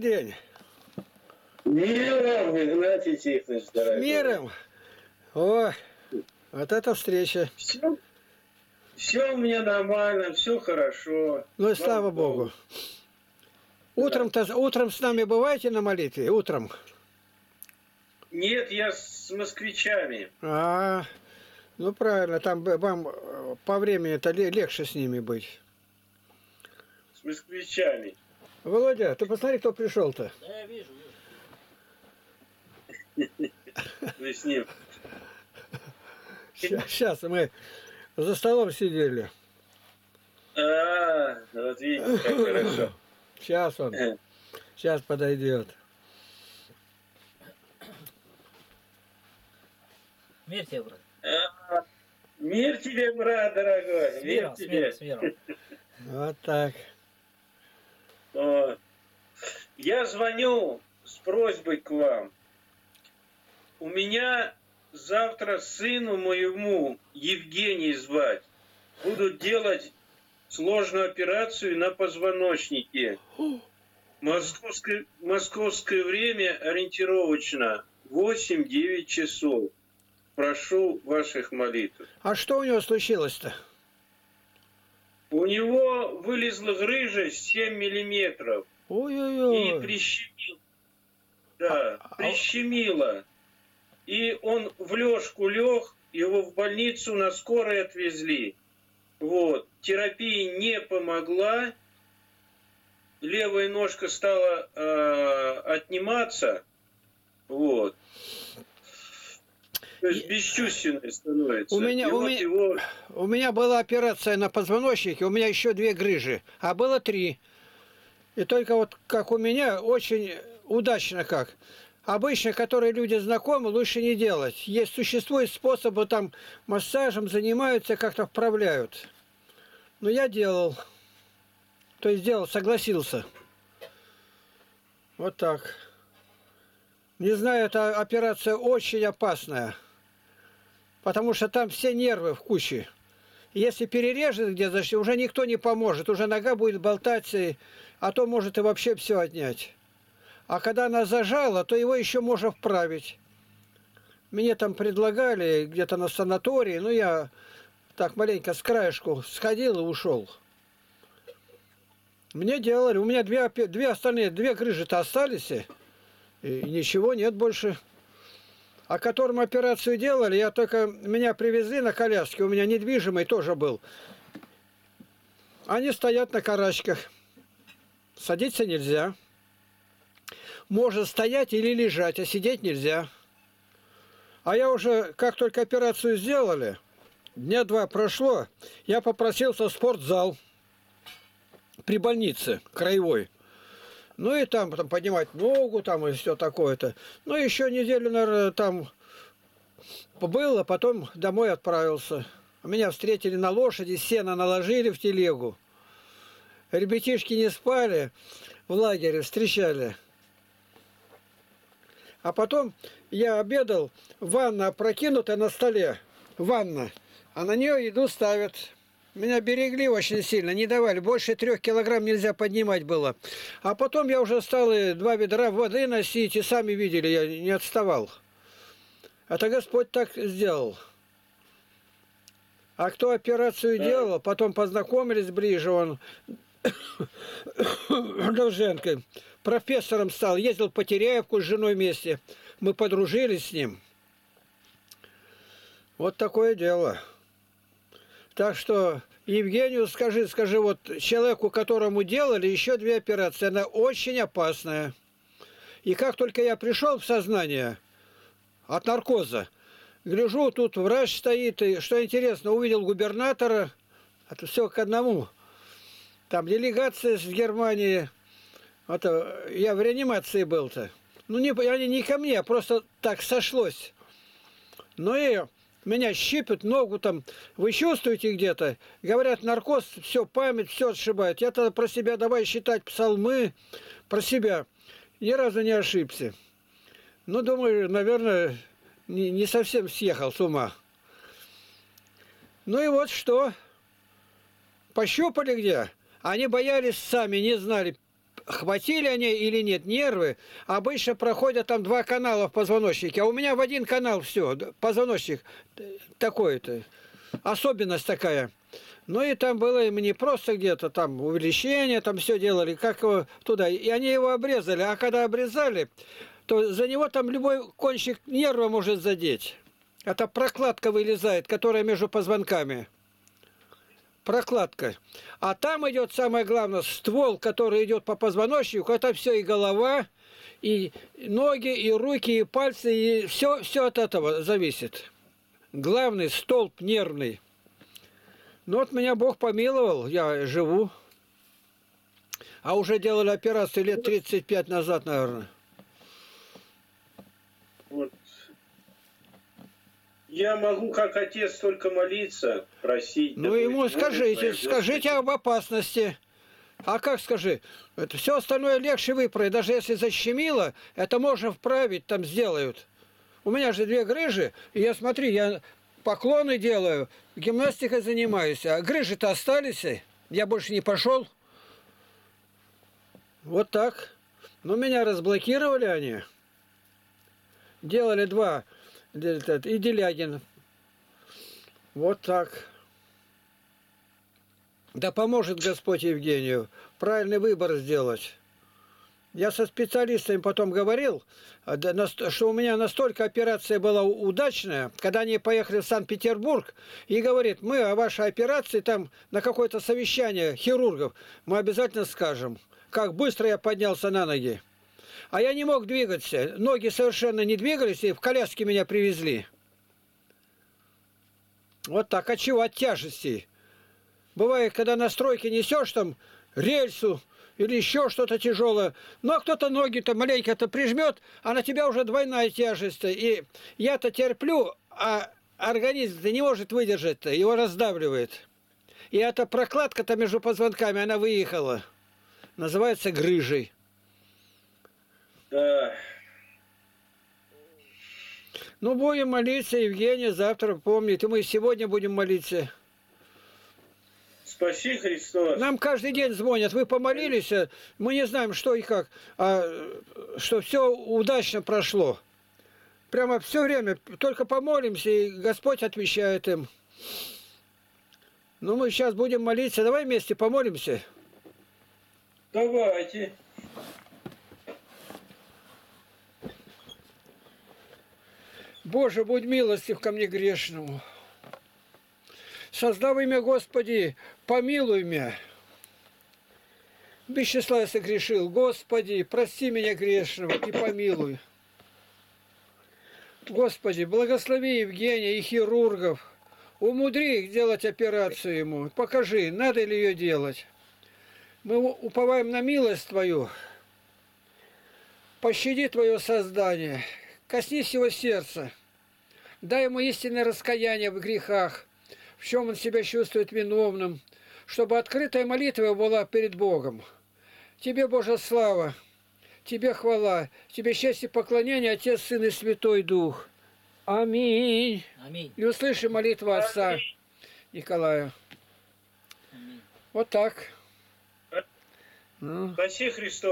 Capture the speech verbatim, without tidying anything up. день. Миром, Игнатий Тихонович, дорогой. Миром. О, вот это встреча. Все, все у меня нормально, все хорошо. Ну и слава Богу. Богу. Утром-то, утром с нами бываете на молитве? Утром? Нет, я с москвичами. А, ну правильно, там вам по времени-то легче с ними быть. С москвичами. Володя, ты посмотри, кто пришел-то. Да, я вижу, вижу. Вы с ним. Сейчас мы за столом сидели. А, вот видите, как хорошо. Сейчас он. Сейчас подойдет. Мир тебе, брат. Мир тебе, брат, дорогой. Мир тебе. С миром, с миром. Вот так. Я звоню с просьбой к вам. У меня завтра сыну моему, Евгений звать, будут делать сложную операцию на позвоночнике. Московское, московское время ориентировочно восемь-девять часов. Прошу ваших молитв. А что у него случилось-то? У него вылезла грыжа семь миллиметров. Ой-ой-ой. И прищемило. Да, а, прищемило. И он в лёжку лёг, его в больницу на скорой отвезли. Вот. Терапия не помогла. Левая ножка стала э, отниматься. Вот. То есть бесчувственной становится. У меня, у, вот меня, его... у меня была операция на позвоночнике, у меня еще две грыжи, а было три. И только вот как у меня, очень удачно как. Обычно, которые люди знакомы, лучше не делать. Есть, существует способы, там массажем занимаются, как-то вправляют. Но я делал. То есть делал, согласился. Вот так. Не знаю, эта операция очень опасная. Потому что там все нервы в куче. Если перережет где-то, уже никто не поможет. Уже нога будет болтать, а то может и вообще все отнять. А когда она зажала, то его еще можно вправить. Мне там предлагали где-то на санатории, но я так маленько с краешку сходил и ушел. Мне делали, у меня две, две остальные, две грыжи-то остались, и ничего нет больше. А которым операцию делали, я только... Меня привезли на коляске, у меня недвижимый тоже был. Они стоят на карачках. Садиться нельзя. Можно стоять или лежать, а сидеть нельзя. А я уже, как только операцию сделали, дня два прошло, я попросился в спортзал при больнице краевой. Ну и там, там поднимать ногу, там и все такое-то. Ну еще неделю, наверное, там было, потом домой отправился. Меня встретили на лошади, сено наложили в телегу. Ребятишки не спали, в лагере встречали. А потом я обедал, ванна опрокинутая на столе, ванна, а на нее еду ставят. Меня берегли очень сильно, не давали. Больше трех килограмм нельзя поднимать было. А потом я уже стал и два ведра воды носить, и сами видели, я не отставал. Это Господь так сделал. А кто операцию да. делал, потом познакомились ближе, он Долженко, профессором стал, ездил в Потеряевку с женой вместе. Мы подружились с ним. Вот такое дело. Так что, Евгению, скажи, скажи, вот человеку, которому делали еще две операции, она очень опасная. И как только я пришел в сознание от наркоза, гляжу, тут врач стоит, и, что интересно, увидел губернатора, это все к одному, там делегация с Германии, это, я в реанимации был-то. Ну, не, они не ко мне, а просто так сошлось. Ну и... Меня щипят, ногу там, вы чувствуете где-то? Говорят, наркоз, все, память, все отшибает. Я тогда про себя, давай считать псалмы, про себя. Ни разу не ошибся. Ну, думаю, наверное, не, не совсем съехал с ума. Ну и вот что. Пощупали где? Они боялись сами, не знали. хватили они или нет нервы, обычно проходят там два канала в позвоночнике, а у меня в один канал все, позвоночник такой-то, особенность такая. Ну и там было им не просто где-то там увеличение, там все делали, как его туда, и они его обрезали, а когда обрезали, то за него там любой кончик нерва может задеть. Это прокладка вылезает, которая между позвонками. Прокладка. А там идет, самое главное, ствол, который идет по позвоночнику, это все и голова, и ноги, и руки, и пальцы, и все, все от этого зависит. Главный столб нервный. Ну вот меня Бог помиловал, я живу. А уже делали операцию лет тридцать пять назад, наверное. Вот. Я могу, как отец, только молиться, просить. Ну ему скажите, скажите об опасности. А как скажи? Это все остальное легче выправить. Даже если защемило, это можно вправить, там сделают. У меня же две грыжи, и я, смотри, я поклоны делаю, гимнастикой занимаюсь. А грыжи-то остались, я больше не пошел. Вот так. Но меня разблокировали они. Делали два. И Делягин. Вот так. Да поможет Господь Евгению правильный выбор сделать. Я со специалистами потом говорил, что у меня настолько операция была удачная, когда они поехали в Санкт-Петербург, и говорит, мы о вашей операции там на какое-то совещание хирургов мы обязательно скажем, как быстро я поднялся на ноги. А я не мог двигаться, ноги совершенно не двигались, и в коляске меня привезли. Вот так, от чего? От тяжестей. Бывает, когда на стройке несешь там рельсу или еще что-то тяжелое, но кто-то ноги-то маленько-то прижмет, а на тебя уже двойная тяжесть. И я-то терплю, а организм-то не может выдержать-то, его раздавливает. И эта прокладка-то между позвонками, она выехала. Называется грыжей. Да. Ну, будем молиться, Евгений, завтра помнит. И мы сегодня будем молиться. Спаси Христос. Нам каждый день звонят. Вы помолились? Мы не знаем, что и как. А, что все удачно прошло. Прямо все время. Только помолимся, и Господь отвечает им. Ну, мы сейчас будем молиться. Давай вместе помолимся. Давайте. Боже, будь милостив ко мне грешному. Создав имя Господи, помилуй меня. Без числа я согрешил. Господи, прости меня грешного и помилуй. Господи, благослови Евгения и хирургов. Умудри их делать операцию ему. Покажи, надо ли ее делать. Мы уповаем на милость Твою. Пощади Твое создание. Коснись его сердца. Дай ему истинное раскаяние в грехах, в чем он себя чувствует виновным, чтобы открытая молитва была перед Богом. Тебе, Боже, слава, Тебе хвала, Тебе честь и поклонение, Отец, Сын и Святой Дух. Аминь. Аминь. И услыши молитву Отца Николая. Аминь. Вот так. Спаси Христос.